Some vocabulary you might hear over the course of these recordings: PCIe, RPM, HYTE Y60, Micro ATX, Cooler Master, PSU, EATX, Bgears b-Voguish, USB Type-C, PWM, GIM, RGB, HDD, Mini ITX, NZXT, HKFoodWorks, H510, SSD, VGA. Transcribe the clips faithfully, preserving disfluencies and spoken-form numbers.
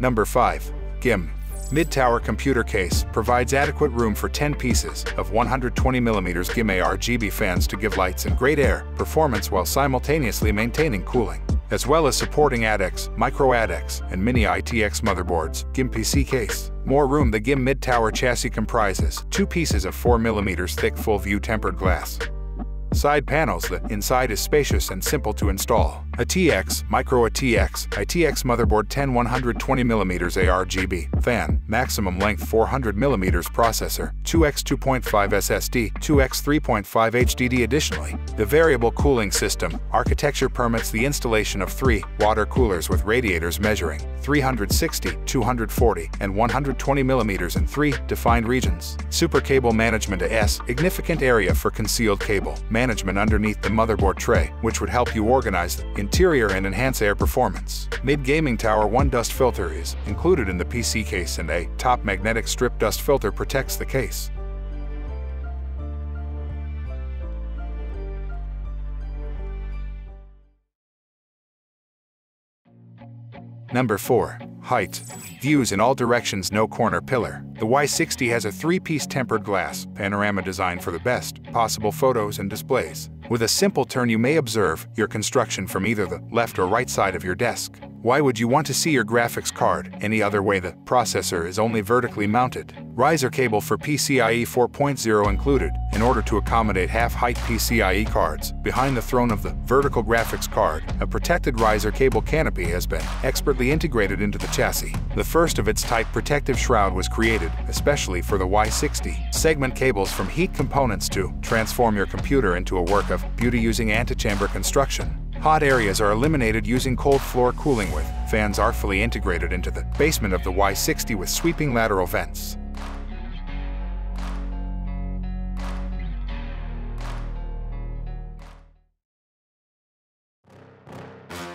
Number five. GIM. Mid-tower computer case provides adequate room for ten pieces of one hundred twenty millimeter GIM A R G B fans to give lights and great air performance while simultaneously maintaining cooling. As well as supporting A T X, Micro A T X, and Mini I T X motherboards, GIM P C case. More room. The GIM mid-tower chassis comprises two pieces of four millimeter thick full-view tempered glass. Side panels. The inside is spacious and simple to install. A T X, Micro A T X, I T X motherboard ten one hundred twenty millimeter A R G B, fan, maximum length four hundred millimeter processor, two by two point five S S D, two by three point five H D D. Additionally, the variable cooling system architecture permits the installation of three water coolers with radiators measuring three hundred sixty, two hundred forty, and one hundred twenty millimeter in three defined regions. Super cable management. A significant area for concealed cable management underneath the motherboard tray, which would help you organize the interior and enhance air performance. Mid-gaming tower. One dust filter is included in the P C case, and a top magnetic strip dust filter protects the case. Number four. HYTE. Views in all directions, no corner pillar. The Y sixty has a three-piece tempered glass panorama design for the best possible photos and displays. With a simple turn, you may observe your construction from either the left or right side of your desk. Why would you want to see your graphics card any other way? The processor is only vertically mounted. Riser cable for P C I E four point oh included, in order to accommodate half-height P C I E cards. Behind the throne of the vertical graphics card, a protected riser cable canopy has been expertly integrated into the chassis. The first of its type protective shroud was created, especially for the Y sixty. Segment cables from heat components to transform your computer into a work of beauty using antichamber construction. Hot areas are eliminated using cold floor cooling, with fans artfully integrated into the basement of the Y sixty with sweeping lateral vents.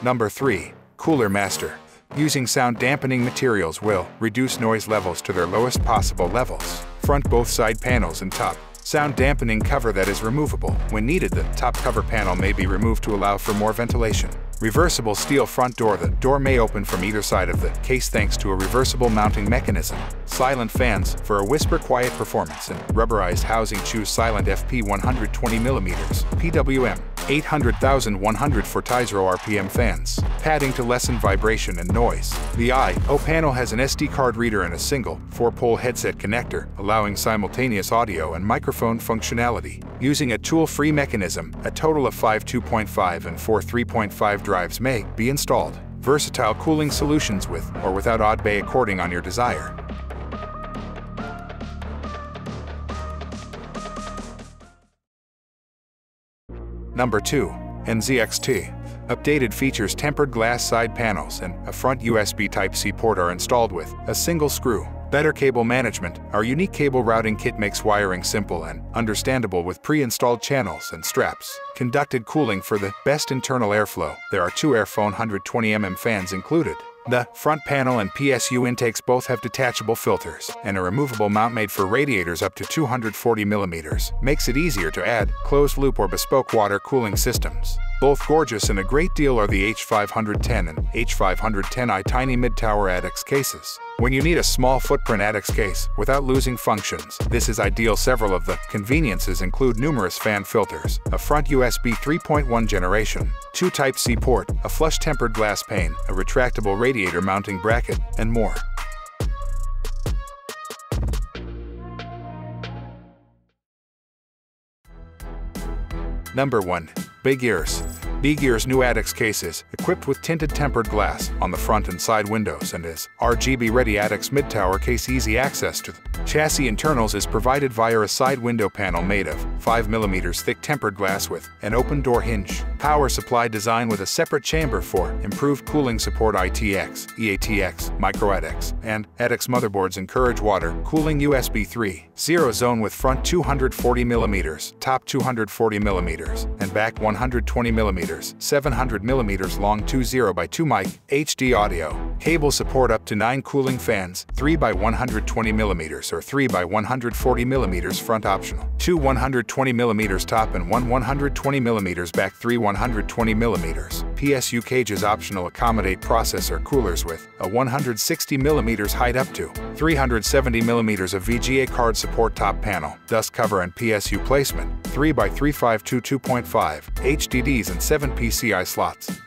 Number three. Cooler Master. Using sound dampening materials will reduce noise levels to their lowest possible levels. Front, both side panels and top. Sound dampening cover that is removable. When needed, the top cover panel may be removed to allow for more ventilation. Reversible steel front door. The door may open from either side of the case thanks to a reversible mounting mechanism. Silent fans for a whisper quiet performance, and rubberized housing. Choose silent F P one hundred twenty millimeter, P W M, eight hundred thousand one hundred for Tizro R P M fans, padding to lessen vibration and noise. The I O panel has an S D card reader and a single four-pole headset connector, allowing simultaneous audio and microphone functionality. Using a tool-free mechanism, a total of five two point five and four three point five drives may be installed. Versatile cooling solutions with or without odd bay according on your desire. Number two. N Z X T. Updated features. Tempered glass side panels and a front U S B Type C port are installed with a single screw. Better cable management. Our unique cable routing kit makes wiring simple and understandable with pre-installed channels and straps. Conducted cooling for the best internal airflow. There are two Airfone one hundred twenty millimeter fans included. The front panel and P S U intakes both have detachable filters, and a removable mount made for radiators up to two hundred forty millimeter makes it easier to add closed-loop or bespoke water cooling systems. Both gorgeous and a great deal are the H five ten and H five ten i tiny mid-tower A T X cases. When you need a small footprint A T X case without losing functions, this is ideal. Several of the conveniences include numerous fan filters, a front U S B three point one generation, two Type C port, a flush tempered glass pane, a retractable radiator mounting bracket, and more. Number one. Bgears. Bgears' new A T X cases, equipped with tinted tempered glass on the front and side windows, and is R G B-ready. A T X mid-tower case. Easy access to the chassis internals is provided via a side window panel made of five millimeter thick tempered glass with an open door hinge. Power supply design with a separate chamber for improved cooling support. I T X, E A T X, Micro A T X, and A T X motherboards encourage water cooling. U S B three point oh zone with front two hundred forty millimeter, top two hundred forty millimeter, and back one hundred twenty millimeter. seven hundred millimeter long two point oh by two mic H D audio. Cables support up to nine cooling fans, three by one hundred twenty millimeters or three by one hundred forty millimeters front optional, two one hundred twenty millimeters top and one one hundred twenty millimeters back, three one hundred twenty millimeters. P S U cages optional, accommodate processor coolers with a one hundred sixty millimeters height up to three hundred seventy millimeters of V G A card support, top panel, dust cover and P S U placement, three by three five two two point five, H D Ds and seven P C I slots.